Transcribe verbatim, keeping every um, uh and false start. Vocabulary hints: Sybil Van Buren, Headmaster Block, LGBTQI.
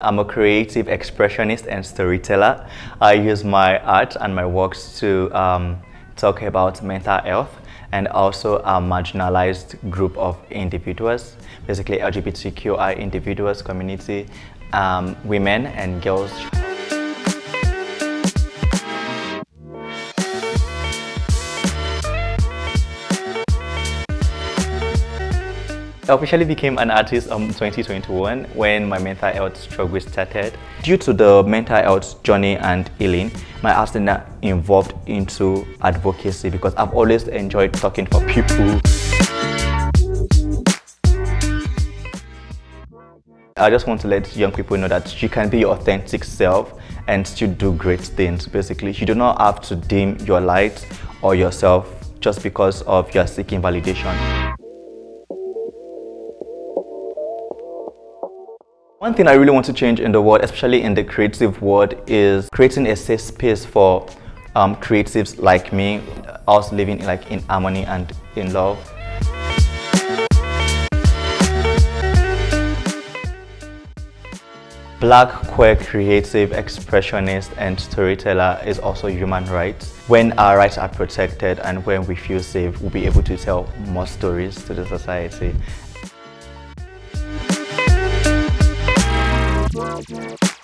I'm a creative expressionist and storyteller. I use my art and my works to um, talk about mental health and also a marginalized group of individuals, basically L G B T Q I individuals, community, um, women and girls. I officially became an artist in twenty twenty-one when my mental health struggle started. Due to the mental health journey and healing, my art is now involved into advocacy because I've always enjoyed talking for people. I just want to let young people know that you can be your authentic self and still do great things. Basically, you do not have to dim your light or yourself just because of your seeking validation. One thing I really want to change in the world, especially in the creative world, is creating a safe space for um, creatives like me, us living like in harmony and in love. Black, queer, creative, expressionist and storyteller is also human rights. When our rights are protected and when we feel safe, we'll be able to tell more stories to the society. Yeah.